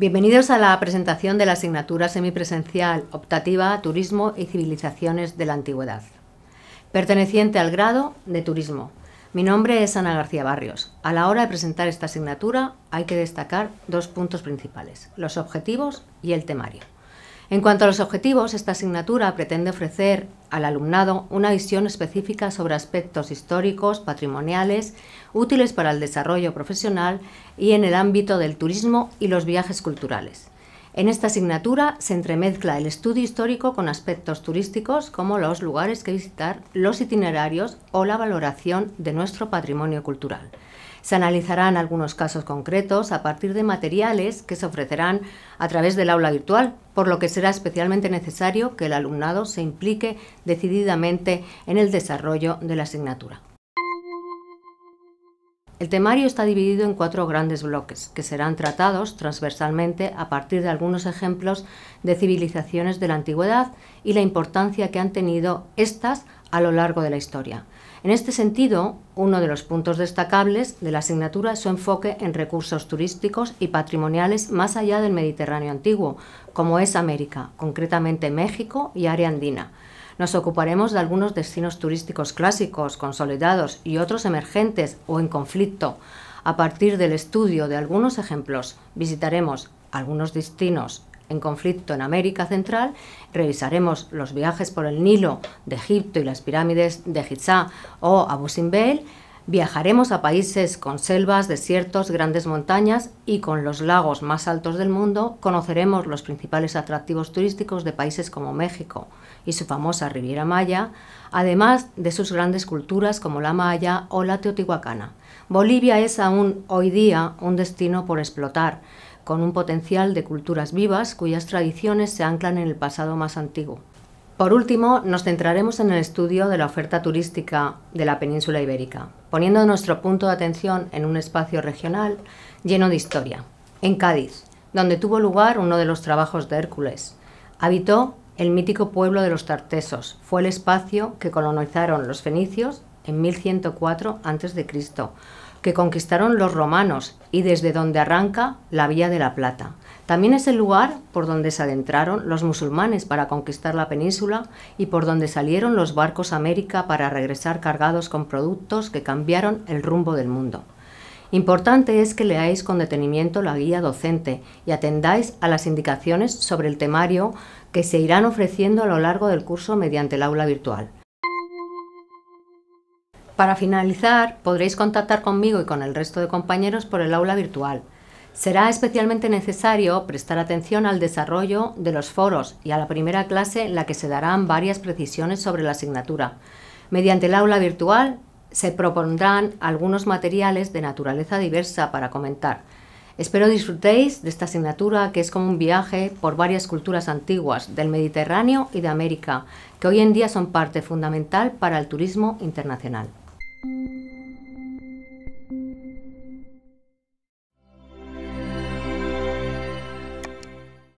Bienvenidos a la presentación de la asignatura semipresencial optativa Turismo y Civilizaciones de la Antigüedad, perteneciente al grado de Turismo. Mi nombre es Ana García Barrios. A la hora de presentar esta asignatura hay que destacar dos puntos principales, los objetivos y el temario. En cuanto a los objetivos, esta asignatura pretende ofrecer al alumnado una visión específica sobre aspectos históricos, patrimoniales, útiles para el desarrollo profesional y en el ámbito del turismo y los viajes culturales. En esta asignatura se entremezcla el estudio histórico con aspectos turísticos como los lugares que visitar, los itinerarios o la valoración de nuestro patrimonio cultural. Se analizarán algunos casos concretos a partir de materiales que se ofrecerán a través del aula virtual, por lo que será especialmente necesario que el alumnado se implique decididamente en el desarrollo de la asignatura. El temario está dividido en cuatro grandes bloques, que serán tratados transversalmente a partir de algunos ejemplos de civilizaciones de la antigüedad y la importancia que han tenido estas a lo largo de la historia. En este sentido, uno de los puntos destacables de la asignatura es su enfoque en recursos turísticos y patrimoniales más allá del Mediterráneo antiguo, como es América, concretamente México y área andina. Nos ocuparemos de algunos destinos turísticos clásicos, consolidados y otros emergentes o en conflicto. A partir del estudio de algunos ejemplos, visitaremos algunos destinos en conflicto en América Central, revisaremos los viajes por el Nilo de Egipto y las pirámides de Gizá o Abu Simbel, viajaremos a países con selvas, desiertos, grandes montañas y con los lagos más altos del mundo, conoceremos los principales atractivos turísticos de países como México y su famosa Riviera Maya, además de sus grandes culturas como la maya o la teotihuacana. Bolivia es aún hoy día un destino por explotar, con un potencial de culturas vivas cuyas tradiciones se anclan en el pasado más antiguo. Por último, nos centraremos en el estudio de la oferta turística de la península ibérica, poniendo nuestro punto de atención en un espacio regional lleno de historia, en Cádiz, donde tuvo lugar uno de los trabajos de Hércules. Habitó el mítico pueblo de los Tartesos, fue el espacio que colonizaron los fenicios en 1104 a.C., que conquistaron los romanos y desde donde arranca la Vía de la Plata. También es el lugar por donde se adentraron los musulmanes para conquistar la península y por donde salieron los barcos a América para regresar cargados con productos que cambiaron el rumbo del mundo. Importante es que leáis con detenimiento la guía docente y atendáis a las indicaciones sobre el temario que se irán ofreciendo a lo largo del curso mediante el aula virtual. Para finalizar, podréis contactar conmigo y con el resto de compañeros por el aula virtual. Será especialmente necesario prestar atención al desarrollo de los foros y a la primera clase en la que se darán varias precisiones sobre la asignatura. Mediante el aula virtual se propondrán algunos materiales de naturaleza diversa para comentar. Espero disfrutéis de esta asignatura que es como un viaje por varias culturas antiguas del Mediterráneo y de América, que hoy en día son parte fundamental para el turismo internacional. Thank you.